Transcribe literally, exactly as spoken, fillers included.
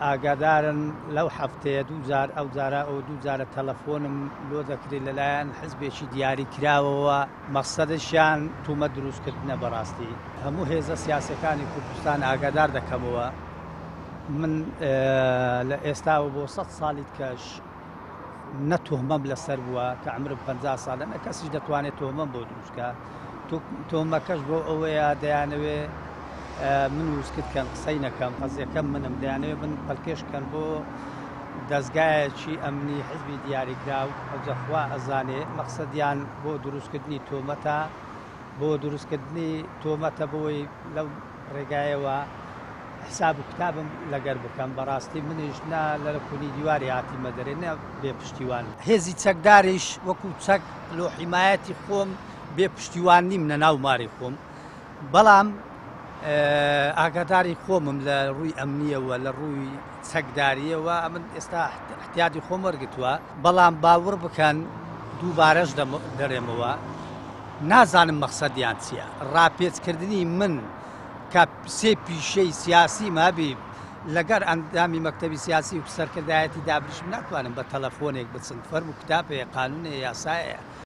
ئاگادارن لەو هەفتەیە دوو هەزار ئەو جارە ئەو دوو جارە تەلەفۆنم لۆ دەکرێت لەلایەن حزبێکی دیاری کراوەوە مەقسەدشیان تومە دروستکردنە. بەڕاستی هەموو هێزە سیاسەکانی کوردستان ئاگادار دەکەمەوە من لە ئێستاوە بۆ سەد ساڵیت کەش نەتۆمەم لەسەر بووە کە عمرم پەنجا ساڵە نە کەسیش دەتوانێت تۆمەم بۆ دروستکە. تۆمەکەش بۆ ئەوەیە دەیانەوێ من وسکت کن قسەی نەکەم قەزیەکەم منم دەیانەوێ من پەلکێش کەن بۆ دەستگایەکی ئەمنی حزبی دیاریکراو ئەوجەخوا ئەزانێ مەقسەدیان بۆ دروستکردنی تۆمەتە بۆ دروستکردنی تۆمەتە بۆی لەو ڕێگایەوە حساب و کتابم لەگەر بکەم. بەڕاستی منیش نا لە کونی دیواری هاتیمە دەرێ نە بێ پشتیوان هێزی چەکداریش وەکو چەک لۆ حیمایەتی خۆم بێ پشتیوان نیم نەناو ماری خۆم، بەڵام ئاگاداری خۆمم لە ڕووی ئەمنیەوە لە ڕووی چەکداریەوە ئەمن ئێستا احتیاجی خۆم وەرگتووە، بەڵام باوەڕ بکەن دووبارەش دەڕێمەوە نازانم مەقسەدیان چییە. ڕاپێچکردنی من کە سێ پیشەی سیاسی مابی لەگەر ئەندامی مەکتەبی سیاسی و سەرکردایەتی دابنیشم ناتوانم بە تەلەفۆنێک بچن، فەرموو کتابێ قانونێ یاسایە